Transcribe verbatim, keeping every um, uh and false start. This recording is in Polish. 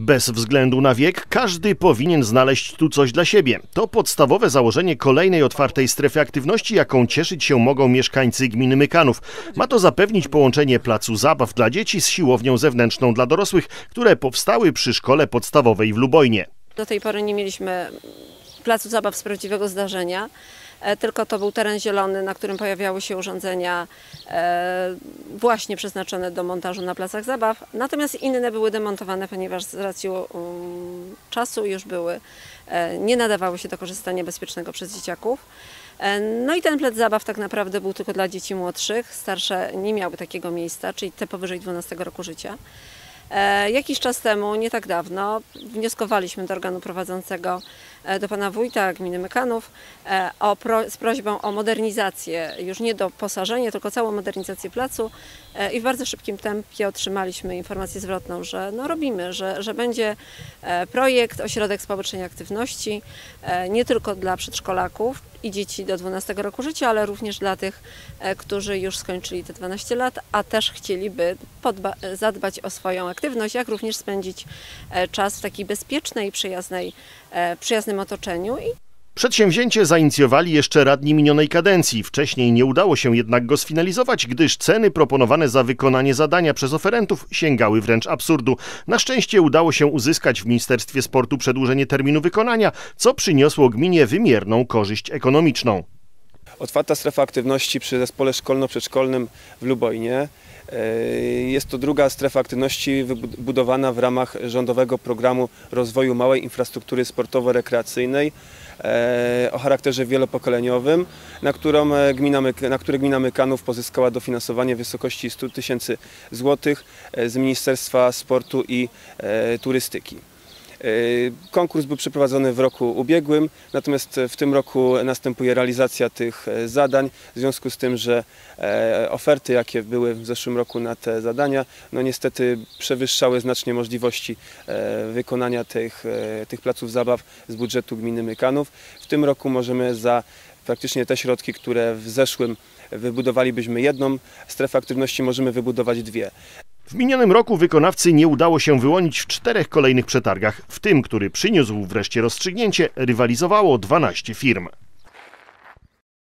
Bez względu na wiek, każdy powinien znaleźć tu coś dla siebie. To podstawowe założenie kolejnej otwartej strefy aktywności, jaką cieszyć się mogą mieszkańcy gminy Mykanów. Ma to zapewnić połączenie placu zabaw dla dzieci z siłownią zewnętrzną dla dorosłych, które powstały przy szkole podstawowej w Lubojnie. Do tej pory nie mieliśmy placu zabaw z prawdziwego zdarzenia, tylko to był teren zielony, na którym pojawiały się urządzenia właśnie przeznaczone do montażu na placach zabaw. Natomiast inne były demontowane, ponieważ z racji czasu już były, nie nadawały się do korzystania bezpiecznego przez dzieciaków. No i ten plac zabaw tak naprawdę był tylko dla dzieci młodszych, starsze nie miały takiego miejsca, czyli te powyżej dwunastego roku życia. Jakiś czas temu, nie tak dawno, wnioskowaliśmy do organu prowadzącego, do pana wójta gminy Mykanów o pro, z prośbą o modernizację, już nie doposażenie, tylko całą modernizację placu i w bardzo szybkim tempie otrzymaliśmy informację zwrotną, że no robimy, że, że będzie projekt Ośrodek Społecznej Aktywności nie tylko dla przedszkolaków i dzieci do dwunastego roku życia, ale również dla tych, którzy już skończyli te dwanaście lat, a też chcieliby zadbać o swoją aktywność, jak również spędzić czas w takiej bezpiecznej, przyjaznej, przyjaznym otoczeniu. Przedsięwzięcie zainicjowali jeszcze radni minionej kadencji. Wcześniej nie udało się jednak go sfinalizować, gdyż ceny proponowane za wykonanie zadania przez oferentów sięgały wręcz absurdu. Na szczęście udało się uzyskać w Ministerstwie Sportu przedłużenie terminu wykonania, co przyniosło gminie wymierną korzyść ekonomiczną. Otwarta strefa aktywności przy zespole szkolno-przedszkolnym w Lubojnie. Jest to druga strefa aktywności wybudowana w ramach rządowego programu rozwoju małej infrastruktury sportowo-rekreacyjnej o charakterze wielopokoleniowym, na, którą gmina, na które gmina Mykanów pozyskała dofinansowanie w wysokości stu tysięcy złotych z Ministerstwa Sportu i Turystyki. Konkurs był przeprowadzony w roku ubiegłym, natomiast w tym roku następuje realizacja tych zadań, w związku z tym, że oferty, jakie były w zeszłym roku na te zadania, no niestety przewyższały znacznie możliwości wykonania tych, tych placów zabaw z budżetu gminy Mykanów. W tym roku możemy za praktycznie te środki, które w zeszłym wybudowalibyśmy jedną strefę aktywności, możemy wybudować dwie. W minionym roku wykonawcy nie udało się wyłonić w czterech kolejnych przetargach. W tym, który przyniósł wreszcie rozstrzygnięcie, rywalizowało dwanaście firm.